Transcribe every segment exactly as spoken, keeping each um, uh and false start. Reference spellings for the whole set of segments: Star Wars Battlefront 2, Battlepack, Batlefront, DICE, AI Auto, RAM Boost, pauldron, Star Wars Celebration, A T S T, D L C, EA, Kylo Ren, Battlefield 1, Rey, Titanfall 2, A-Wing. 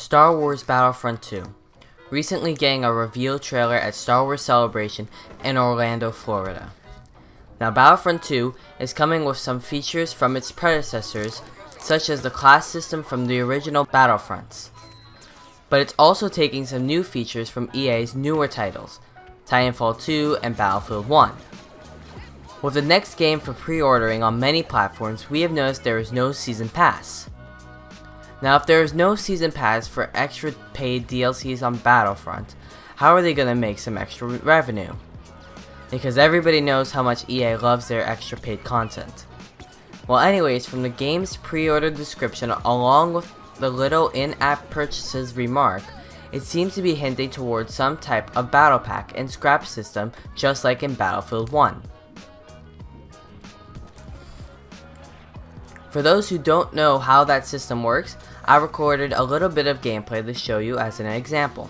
Star Wars Battlefront two, recently getting a reveal trailer at Star Wars Celebration in Orlando, Florida. Now, Battlefront two is coming with some features from its predecessors, such as the class system from the original Battlefronts. But it's also taking some new features from E A's newer titles, Titanfall two and Battlefield one. With the next game for pre-ordering on many platforms, we have noticed there is no Season Pass. Now, if there is no Season Pass for extra paid D L Cs on Battlefront, how are they going to make some extra revenue? Because everybody knows how much E A loves their extra paid content. Well, anyways, from the game's pre-order description along with the little in-app purchases remark, it seems to be hinting towards some type of Battlepack and scrap system, just like in Battlefield one. For those who don't know how that system works, I recorded a little bit of gameplay to show you as an example.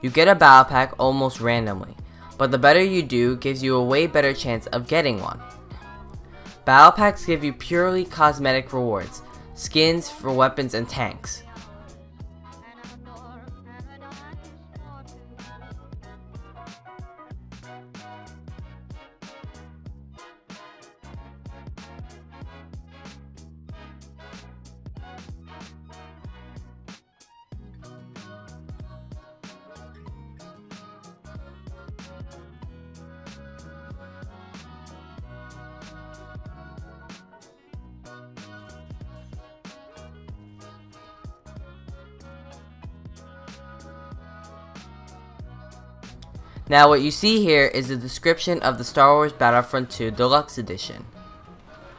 You get a battle pack almost randomly, but the better you do gives you a way better chance of getting one. Battle packs give you purely cosmetic rewards, skins for weapons and tanks. Now, what you see here is a description of the Star Wars Battlefront two Deluxe Edition.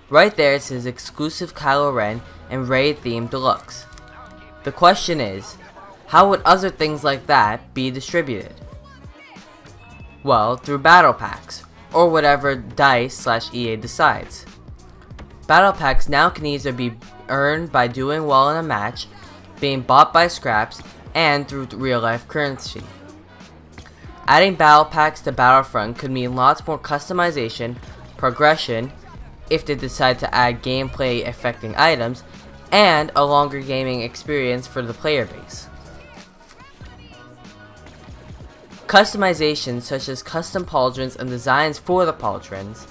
Right there it says exclusive Kylo Ren and Rey themed deluxe. The question is, how would other things like that be distributed? Well, through battle packs, or whatever DICE slash E A decides. Battle packs now can either be earned by doing well in a match, being bought by scraps, and through real life currency. Adding battle packs to Battlefront could mean lots more customization, progression, if they decide to add gameplay affecting items, and a longer gaming experience for the player base. Customizations such as custom pauldrons and designs for the pauldrons,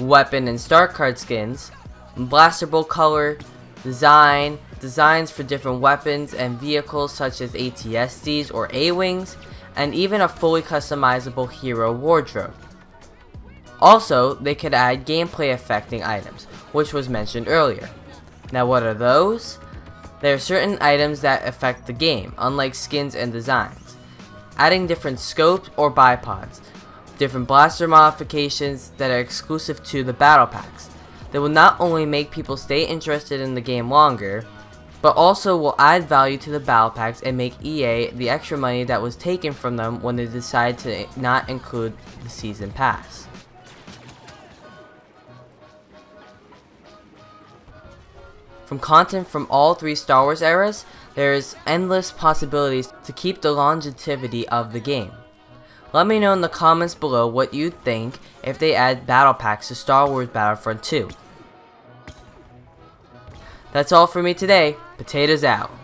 weapon and star card skins, blastable color, design, designs for different weapons and vehicles such as A T S Ts or A-Wings, and even a fully customizable hero wardrobe. Also, they could add gameplay affecting items, which was mentioned earlier. Now, what are those? There are certain items that affect the game, unlike skins and designs. Adding different scopes or bipods, different blaster modifications that are exclusive to the battle packs. They will not only make people stay interested in the game longer, but also will add value to the battle packs and make E A the extra money that was taken from them when they decided to not include the season pass. From content from all three Star Wars eras, there is endless possibilities to keep the longevity of the game. Let me know in the comments below what you'd think if they add battle packs to Star Wars Battlefront two. That's all for me today. Potatoes out.